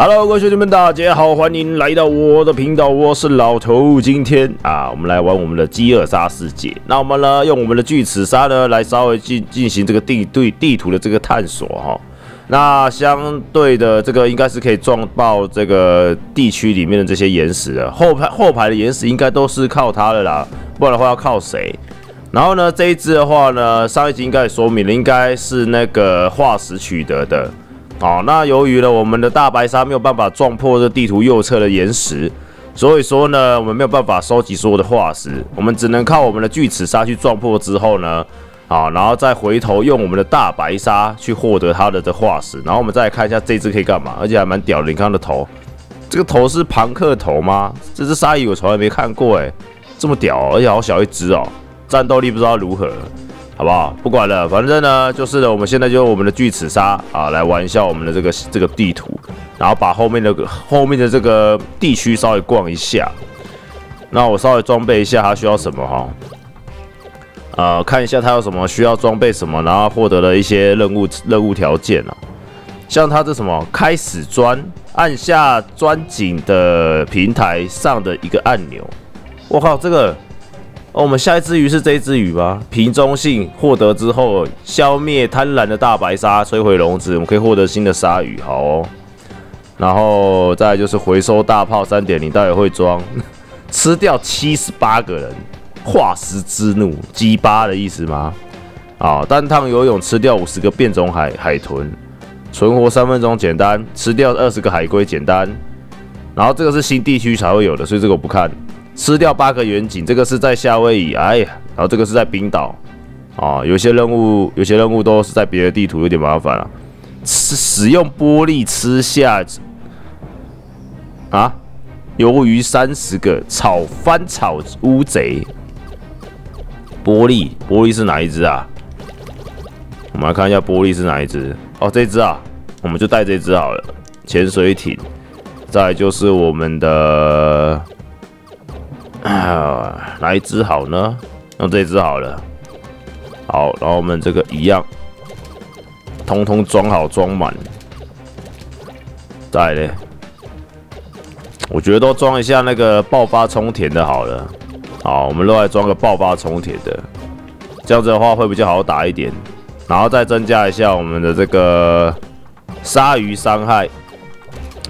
Hello， 各位兄弟们，大家好，欢迎来到我的频道，我是老头。今天我们来玩我们的饥饿杀世界。那我们呢，用我们的锯齿鲨呢，来稍微进行这个地图的这个探索哈。那相对的，这个应该是可以撞爆这个地区里面的这些岩石的。后排的岩石应该都是靠它的啦，不然的话要靠谁？然后呢，这一只的话呢，上一集应该也说明了，应该是那个化石取得的。 好、那由于呢，我们的大白鲨没有办法撞破这地图右侧的岩石，所以说呢，我们没有办法收集所有的化石，我们只能靠我们的锯齿鲨去撞破之后呢，然后再回头用我们的大白鲨去获得它的化石，然后我们再来看一下这只可以干嘛，而且还蛮屌的，你看它的头，这个头是庞克头吗？这只鲨鱼我从来没看过哎，这么屌、哦，而且好小一只哦，战斗力不知道如何。 好不好？不管了，反正呢，就是呢，我们现在就用我们的锯齿鲨来玩一下我们的这个地图，然后把后面的这个地区稍微逛一下。那我稍微装备一下它需要什么哈？看一下它有什么需要装备什么，然后获得了一些任务条件啊，像它这什么开始钻，按下钻井的平台上的一个按钮。我靠，这个！ 哦，我们下一只鱼是这一只鱼吧？瓶中信获得之后，消灭贪婪的大白鲨，摧毁笼子，我们可以获得新的鲨鱼。好哦，然后再来就是回收大炮 3.0， 待会会装，吃掉78个人，化石之怒，鸡巴的意思吗？啊，单趟游泳吃掉50个变种海豚，存活3分钟简单，吃掉20个海龟简单。然后这个是新地区才会有的，所以这个我不看。 吃掉8个远景，这个是在夏威夷，哎呀，然后这个是在冰岛，有些任务都是在别的地图，有点麻烦了。使用玻璃吃下鱿鱼30个，翻炒乌贼。玻璃是哪一只啊？我们来看一下玻璃是哪一只。哦，这只啊，我们就带这只好了。潜水艇，再来就是我们的。 哪一只好呢？用这只好了。好，然后我们这个一样，通通装好装满。再来，我觉得都装一下那个爆发冲田的好了。好，我们都来装个爆发冲田的，这样子的话会比较好打一点。然后再增加一下我们的这个鲨鱼伤害，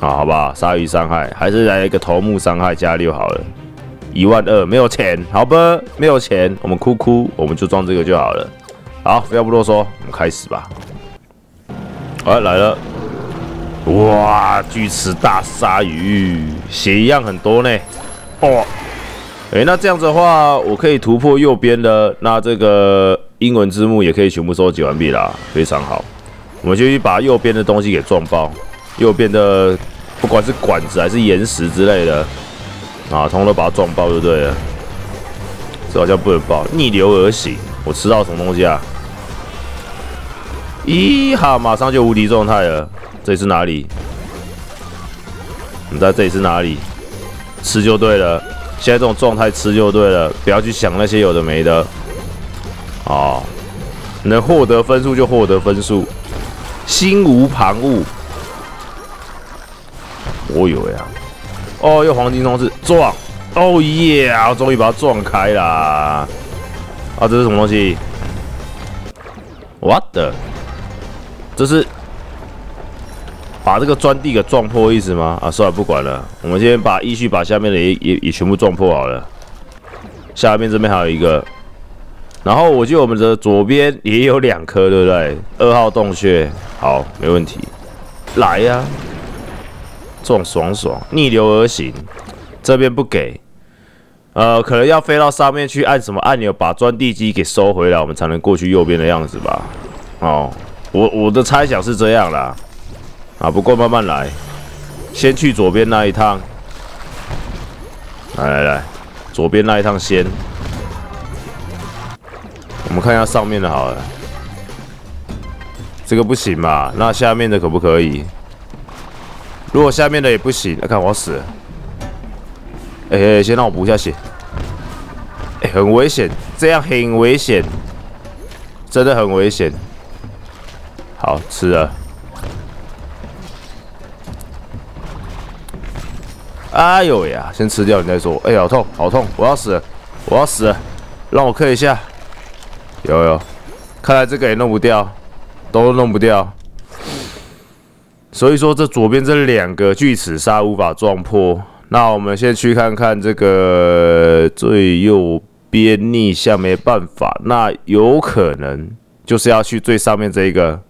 好不好？鲨鱼伤害还是来一个头目伤害加6好了。 12000没有钱，好吧，没有钱，我们我们就装这个就好了。好，废话不多说，我们开始吧。哎，来了，哇，巨齿大鲨鱼，血一样很多呢。哦，哎，那这样子的话，我可以突破右边的，那这个英文字幕也可以全部收集完毕啦，非常好。我们就去把右边的东西给撞爆，右边的不管是管子还是岩石之类的。 通都把它撞爆就对了，这好像不能爆，逆流而行。我吃到什么东西啊？咦哈，马上就无敌状态了。这里是哪里？你在这里是哪里？吃就对了。现在这种状态吃就对了，不要去想那些有的没的。哦，能获得分数就获得分数，心无旁骛。我有呀。 哦，又黄金冲刺撞！哦耶！我终于把它撞开啦！啊，这是什么东西 ？What the？ 这是把这个砖地给撞破意思吗？啊，算了，不管了，我们先把下面的也全部撞破好了。下面这边还有一个，然后我记得我们的左边也有两颗，对不对？2号洞穴，好，没问题，来呀、啊！ 撞爽，逆流而行，这边不给，可能要飞到上面去按什么按钮，把钻地机给收回来，我们才能过去右边的样子吧。哦，我的猜想是这样啦，不过慢慢来，先去左边那一趟，来，左边那一趟先，我们看一下上面的好了，这个不行嘛，那下面的可不可以？ 如果下面的也不行，看我要死了！先让我补一下血。很危险，这样很危险，真的很危险。好，吃了。哎呦呀，先吃掉你再说。哎呀，好痛，好痛！我要死了，我要死了！让我克一下。有，看来这个也弄不掉，都弄不掉。所以说这左边这两个锯齿鲨无法撞破。那我们先去看看这个最右边逆向，没办法。那有可能就是要去最上面这一个。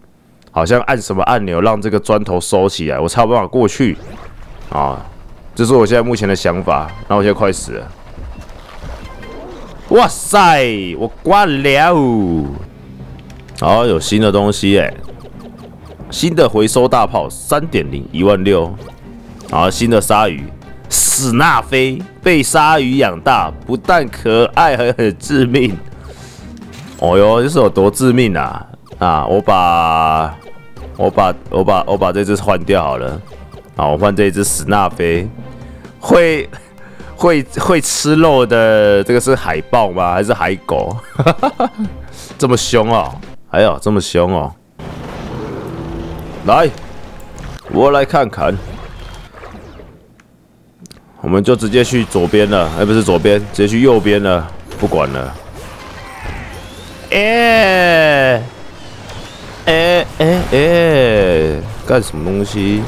好像按什么按钮让这个砖头收起来，我才有办法过去啊！这是我现在目前的想法。那我现在快死了！哇塞，我挂了！好，有新的东西哎，新的回收大炮 3.0， 16000。好，新的鲨鱼史纳菲被鲨鱼养大，不但可爱，还很致命。哦哟，这是有多致命啊！ 啊！我把这只换掉好了。啊，我换这一只史纳菲，会吃肉的，这个是海豹吗？还是海狗？这么凶哦！哎呦，这么凶哦！来，我来看看。我们就直接去左边了，哎，不是左边，直接去右边了，不管了。哎。 干什么东西？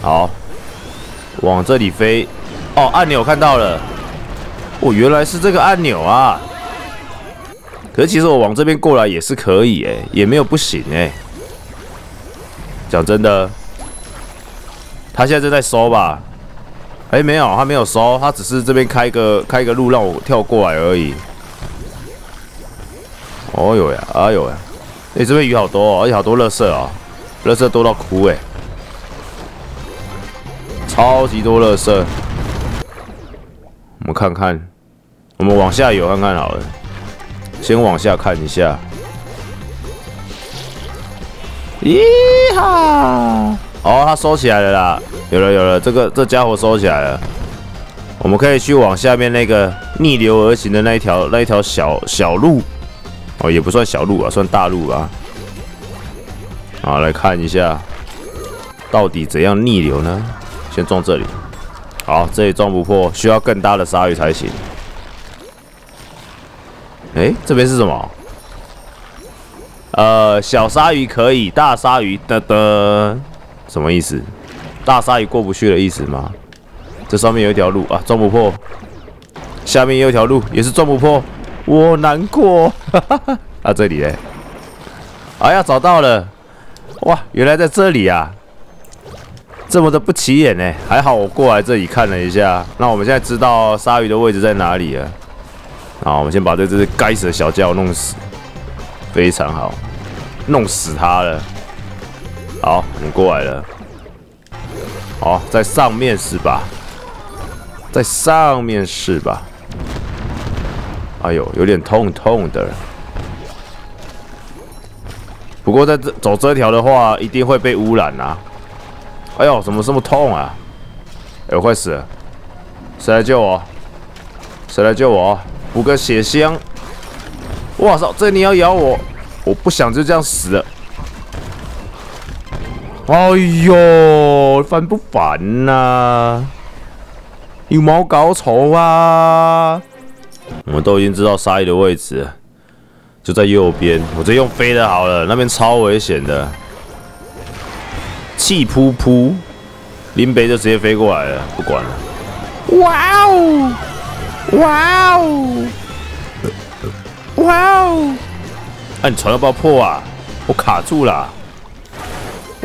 好，往这里飞。哦，按钮看到了。哦，原来是这个按钮啊。可是其实我往这边过来也是可以哎，也没有不行哎。讲真的，他现在正在收吧？哎，没有，他没有收，他只是这边开一个路让我跳过来而已。哦呦呀，哎呦呀！ 哎，这边鱼好多哦，而且好多垃圾哦，垃圾多到哭哎，超级多垃圾。我们看看，我们往下游看看好了，先往下看一下。咦哈！哦，它收起来了啦，有了，这家伙收起来了。我们可以去往下面那个逆流而行的那一条小路。 哦，也不算小路啊，算大路吧。好，来看一下，到底怎样逆流呢？先撞这里，好，这里撞不破，需要更大的鲨鱼才行。哎，这边是什么？小鲨鱼可以，大鲨鱼什么意思？大鲨鱼过不去的意思吗？这上面有一条路啊，撞不破。下面有一条路，也是撞不破。 我难过，啊，这里嘞，哎呀，找到了，哇，原来在这里啊，这么的不起眼呢，还好我过来这里看了一下，那我们现在知道鲨鱼的位置在哪里了。好，我们先把这只该死的小家伙弄死，非常好，弄死它了。好，我们过来了，好，在上面是吧？在上面是吧？ 哎呦，有点痛的。不过在走这条的话，一定会被污染啊！哎呦，怎么这么痛啊？哎，我快死了！谁来救我？谁来救我？补个血箱！哇操，这你要咬我！我不想就这样死了。哎呦，烦不烦呐？有毛搞丑啊！ 我们都已经知道鲨鱼的位置了，就在右边。我直接用飞的好了，那边超危险的。气扑扑，林北就直接飞过来了，不管了。哇哦！哇哦！哇哦！哎，你船要不要破啊？我卡住了。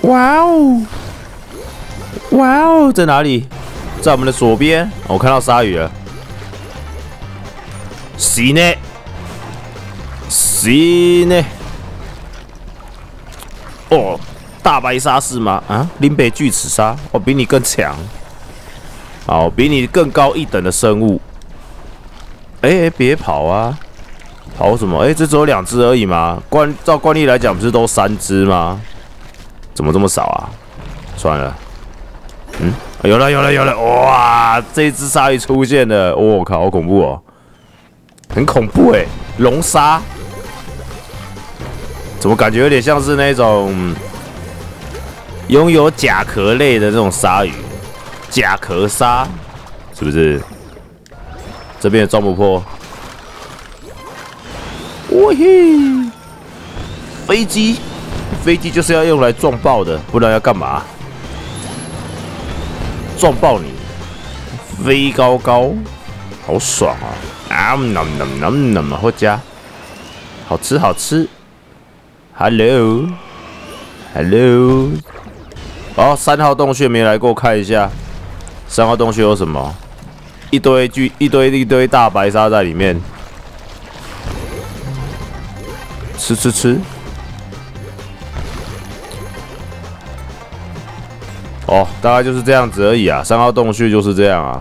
哇哦！哇哦，在哪里？在我们的左边。我看到鲨鱼了。 谁呢？谁呢？哦，大白鲨是吗？啊，林北巨齿鲨，我比你更强，好，比你更高一等的生物。哎，别跑啊！跑什么？哎，这只有2只而已嘛。照惯例来讲，不是都3只吗？怎么这么少啊？算了，嗯，有了！哇，这只鲨鱼出现了！我靠，好恐怖哦！ 很恐怖哎，龙鲨，怎么感觉有点像是那种拥有甲壳类的这种鲨鱼？甲壳鲨，是不是？这边也撞不破。喂嘿，飞机，飞机就是要用来撞爆的，不然要干嘛？撞爆你，飞高高，好爽啊！啊，好加，好吃好吃。Hello，Hello。 哦，3号洞穴没来过，看一下3号洞穴有什么？一堆大白鲨在里面，吃吃吃！哦，大概就是这样子而已啊。3号洞穴就是这样啊。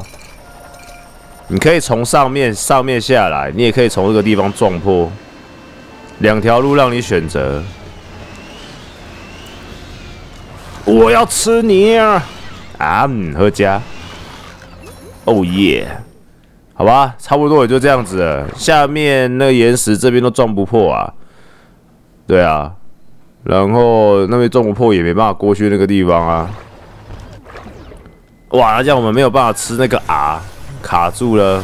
你可以从上面下来，你也可以从这个地方撞破，两条路让你选择。 我要吃你啊！啊，喝加，哦耶，好吧，差不多也就这样子了。下面那个岩石这边都撞不破啊，对啊，然后那边撞不破也没办法过去那个地方啊。哇，这样我们没有办法吃那个 R， 卡住了。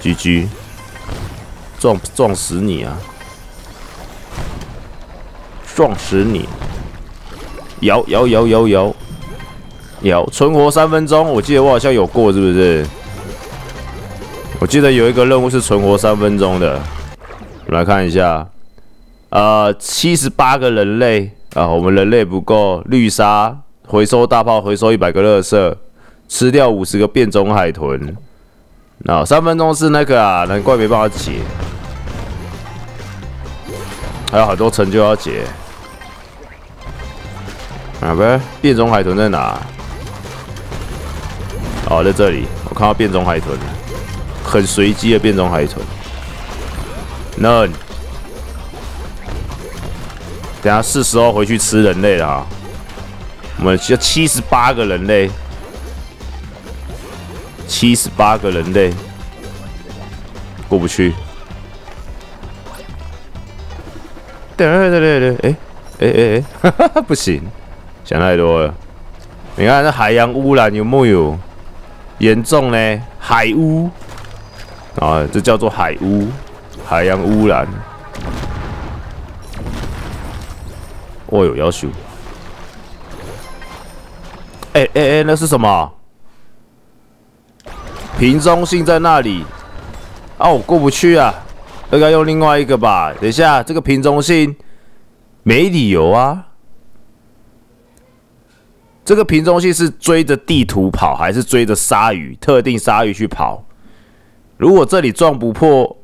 GG， 撞死你啊！撞死你！ 摇，存活3分钟，我记得我好像有过，是不是？我记得有一个任务是存活3分钟的，我们来看一下。78个人类啊，我们人类不够，绿鲨回收大炮，回收100个垃圾，吃掉50个变种海豚。那3分钟是那个啊，难怪没办法解，还有很多成就要解。 哪边？变种海豚在哪？哦，在这里，我看到变种海豚，很随机的变种海豚。那，等下是时候回去吃人类了啊！我们需要78个人类，78个人类过不去。对，哈哈，不行。 想太多了，你看这海洋污染有没有严重呢？海污啊，这叫做海污，海洋污染。哦呦，要求。哎，那是什么？瓶中信在那里啊，我过不去啊，应该用另外一个吧。等一下，这个瓶中信没理由啊。 这个瓶中信是追着地图跑，还是追着鲨鱼特定鲨鱼去跑？如果这里撞不破，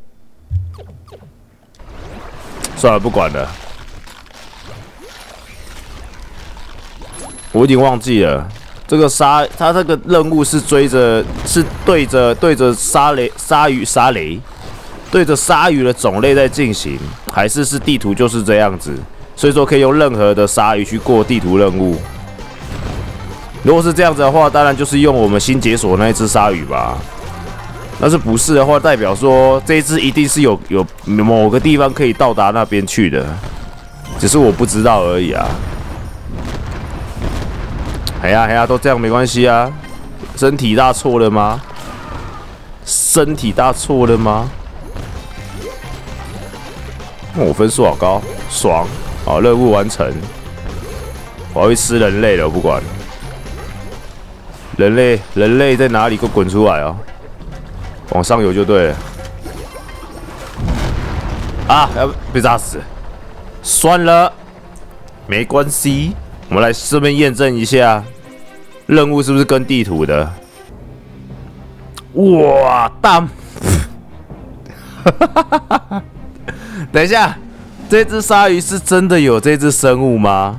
算了，不管了。我已经忘记了这个它这个任务是追着，是对着鲨鱼的种类在进行，还是地图就是这样子？所以说可以用任何的鲨鱼去过地图任务。 如果是这样子的话，当然就是用我们新解锁那一只鲨鱼吧。但是不是的话，代表说这一只一定是有某个地方可以到达那边去的，只是我不知道而已啊。哎呀，都这样没关系啊。身体大错了吗？哦，我分数好高，爽！好，任务完成。我要去吃人类了，我不管。 人类在哪里？给我滚出来哦！往上游就对了。啊，要被炸死！算了，没关系。我们来顺便验证一下，任务是不是跟地图的？哇，等一下，这只鲨鱼是真的有这只生物吗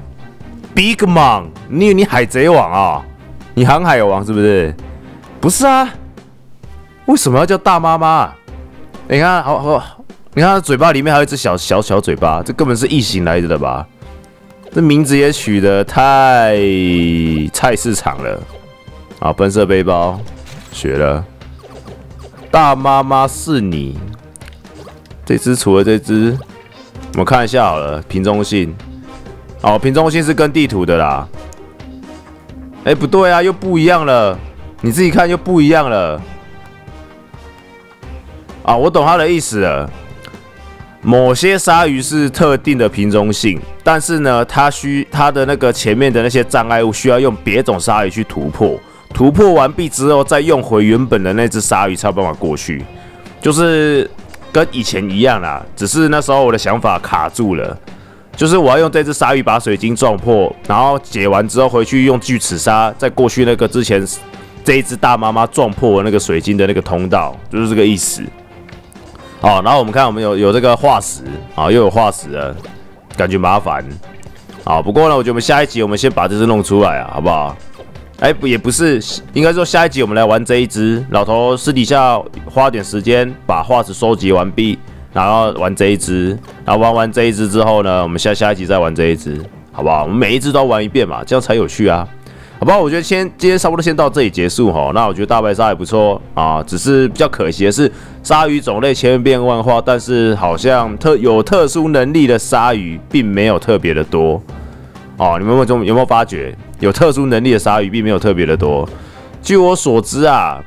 ？Big Mom， 你以为你海贼王啊、哦？ 你航海王是不是？不是啊，为什么要叫大妈妈、啊欸？你看，好，你看它嘴巴里面还有一只小嘴巴，这根本是异形来着的吧？这名字也取得太菜市场了。啊，喷射背包学了，大妈妈是你。这只除了这只，我们看一下好了，瓶中信。哦，瓶中信是跟地图的啦。哎，不对啊，又不一样了。你自己看，又不一样了。啊，我懂他的意思了。某些鲨鱼是特定的品种性，但是呢，它的那个前面的那些障碍物需要用别种鲨鱼去突破。 突破完毕之后，再用回原本的那只鲨鱼才有办法过去，就是跟以前一样啦。只是那时候我的想法卡住了，就是我要用这只鲨鱼把水晶撞破，然后解完之后回去用锯齿鲨再过去那个之前这一只大妈妈撞破那个水晶的那个通道，就是这个意思。好，然后我们看我们有这个化石啊，又有化石了，感觉麻烦。好，不过呢，我觉得我们下一集我们先把这只弄出来啊，好不好？ 哎，也不是，应该说下一集我们来玩这一只。老头私底下花点时间把化石收集完毕，然后玩这一只。然后玩完这一只之后呢，我们下一集再玩这一只，好不好？我们每一只都玩一遍嘛，这样才有趣啊，好不好？我觉得今天差不多先到这里结束齁。那我觉得大白鲨也不错啊，只是比较可惜的是，鲨鱼种类千变万化，但是好像有特殊能力的鲨鱼并没有特别的多。 哦，你们有没有发觉，有特殊能力的鲨鱼并没有特别的多。据我所知啊，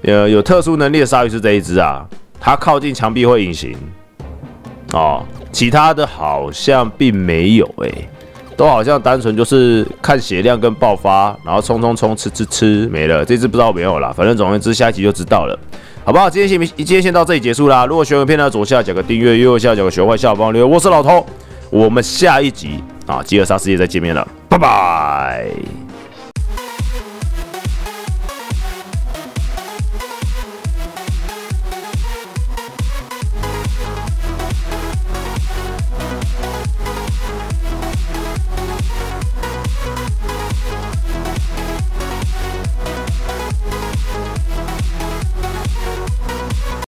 有特殊能力的鲨鱼是这一只啊，它靠近墙壁会隐形。哦，其他的好像并没有欸，都好像单纯就是看血量跟爆发，然后冲吃没了。这只不知道没有啦，反正总而言之下一集就知道了，好不好？今天先到这里结束啦。如果喜欢片呢，左下角个订阅，右下角个学坏下方留言。我是老头，我们下一集。啊，《饥饿鲨世界》再见面了，拜拜。